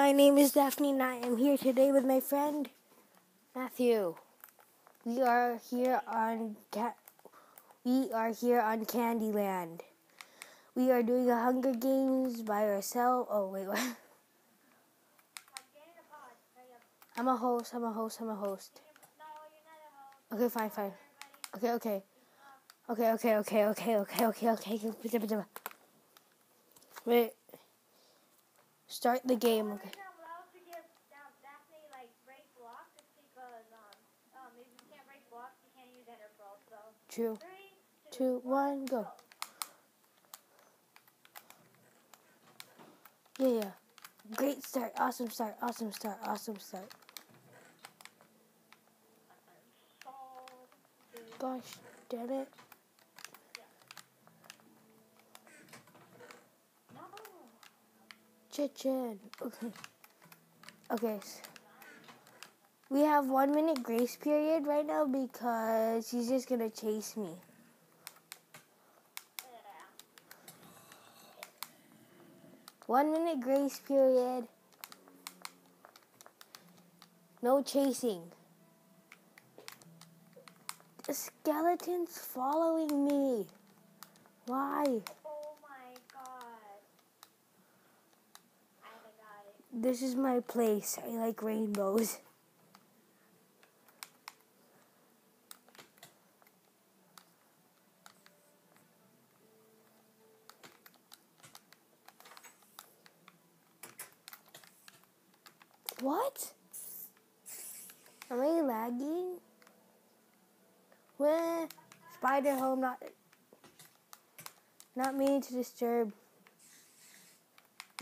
My name is Daphne and I am here today with my friend Matthew. We are here on Candy Land. We are doing a Hunger Games by ourselves. Oh wait, what? I'm a host. No, you're not a host. Okay, fine. Okay. Wait. Start the game. Okay. True. 3, 2, 1, go. Yeah. Great start. Awesome start. Gosh, damn it. Okay. We have 1 minute grace period right now because he's just gonna chase me. Yeah. 1 minute grace period. No chasing. The skeleton's following me. Why? This is my place. I like rainbows. What? Am I lagging? Well, spider home, not meaning to disturb.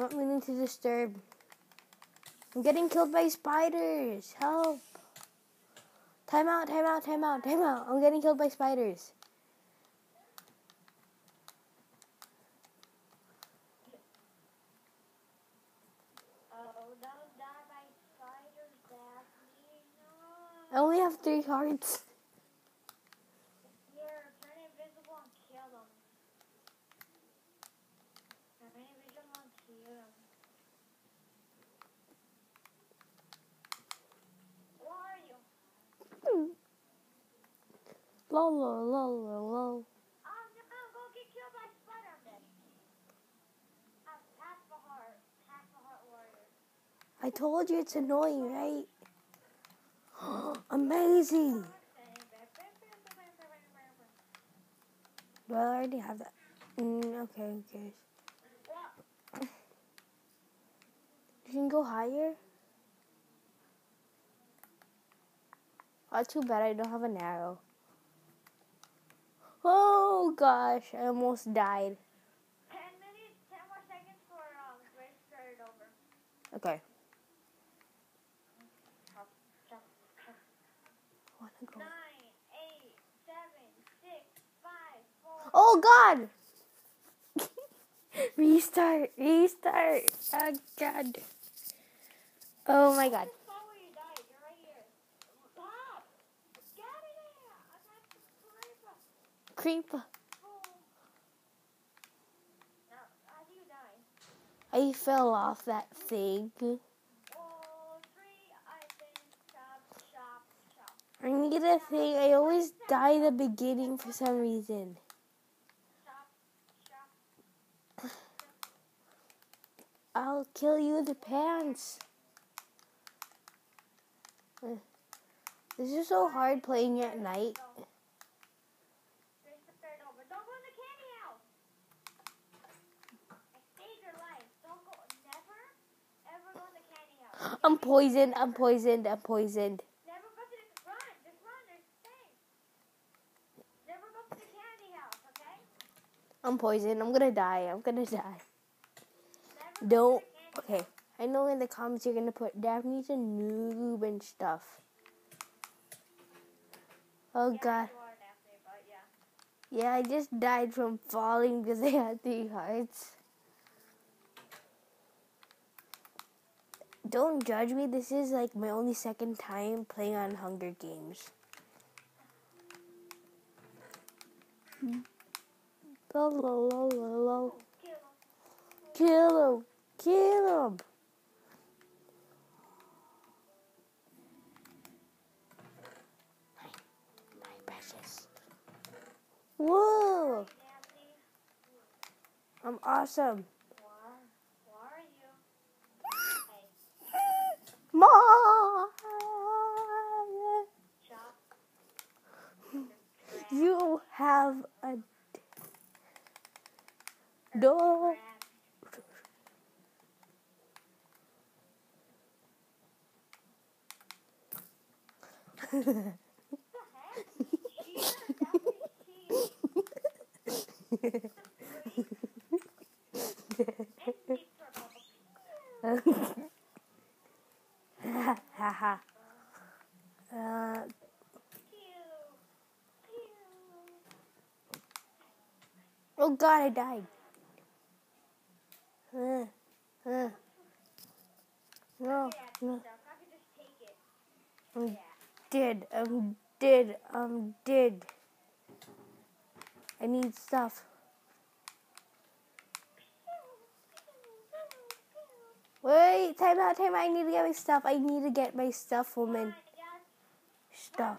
Not meaning to disturb. I'm getting killed by spiders. Help. Time out. I'm getting killed by spiders. Don't die by spiders, Daphne. No. I only have 3 hearts. Here, turn invisible and kill them. Lol. I'm gonna go get killed by Spider-Man. I'm half a heart warrior. I told you it's annoying, right? Amazing. Do I already have that? Okay, who cares? Yeah. You can go higher? Oh, too bad I don't have an arrow. Oh gosh, I almost died. 10 minutes, 10 more seconds for race started over. Okay. Wanna go? 9, 8, 7, 6, 5, 4. Oh God! Restart. Oh God. Oh my God. Creeper. I fell off that thing. I need a thing. I always die in the beginning for some reason. I'll kill you in the pants. This is so hard playing at night. I'm poisoned. Never go to this run. This run is safe. Never go to the candy house, okay? I'm poisoned. I'm gonna die. Don't. Okay. I know in the comments you're gonna put Daphne's a noob and stuff. Oh yeah, God. Yeah, I just died from falling because I had 3 hearts. Don't judge me, this is like my only second time playing on Hunger Games. Kill him. I'm awesome. Where are you? Mom! You have a door. Oh God, I died. No. I'm dead. I need stuff. Wait, time out. I need to get my stuff. Woman. Stuff.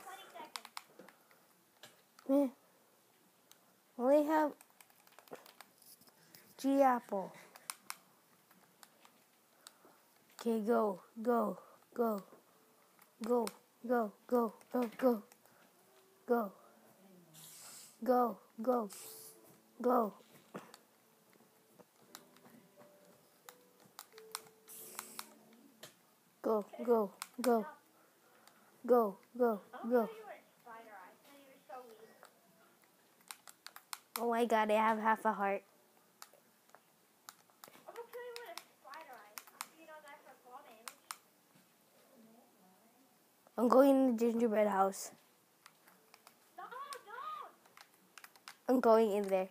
Only have G apple. Okay, go. Go. Oh my God, I have half a heart. I'll kill you with a spider eye. You know that's a fall damage. I'm going in the gingerbread house. No, don't. I'm going in there.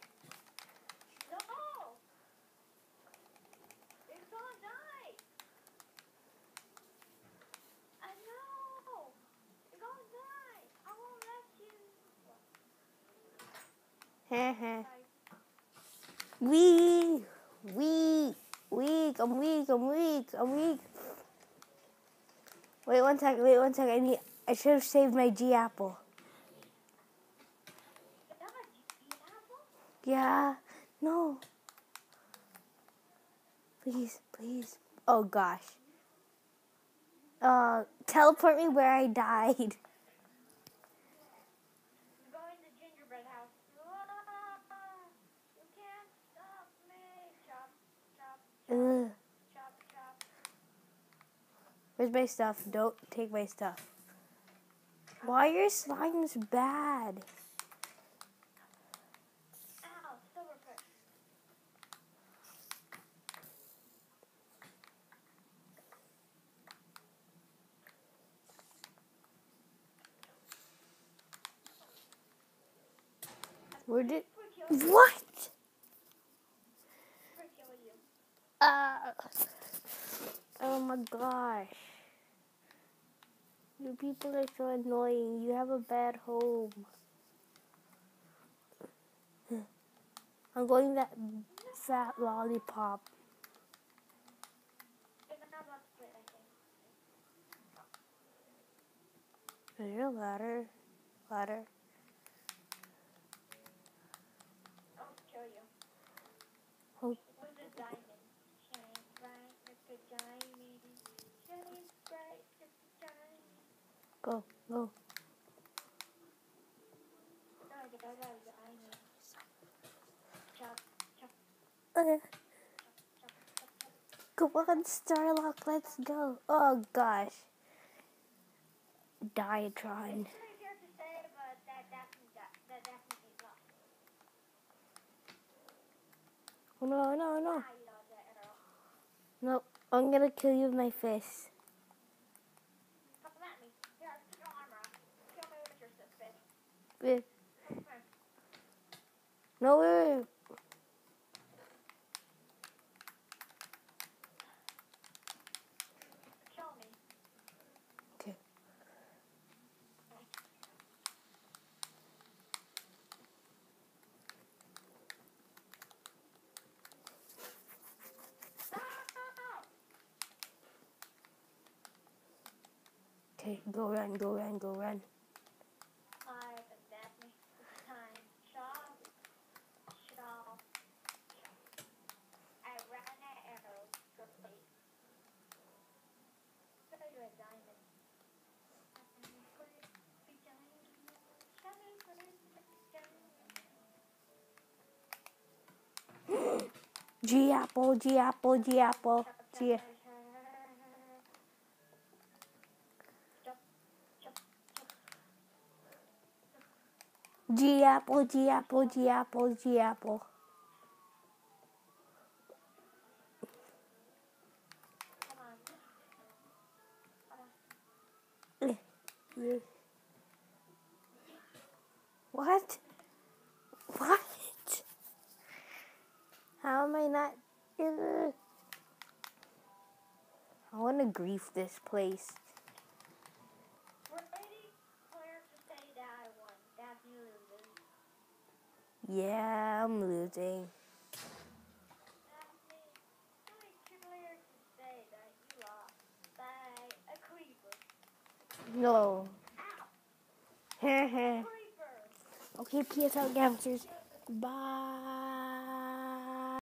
I'm weak. Wait one sec. I should have saved my G apple. Yeah. No. Please. Oh gosh. Teleport me where I died. Where's my stuff? Don't take my stuff. Why are your slimes bad? Ow, silver push. Where did... What? Oh my gosh. You people are so annoying. You have a bad home. I'm going that fat lollipop. Is there a ladder? I'll kill you. Oh. With a diamond. Go. Come on, Starlock, let's go. Oh gosh. Diatron. No. Nope, I'm gonna kill you with my fist. No way. Kill me. Okay. Okay, go run. G apple, G apple, G apple, G. G apple, G apple, G apple, G apple. What? What? How am I not in the... I want to grief this place. We're waiting Claire to say that I won. That's you losing. Yeah, I'm losing. No. Okay, PSL Gamsters. Bye.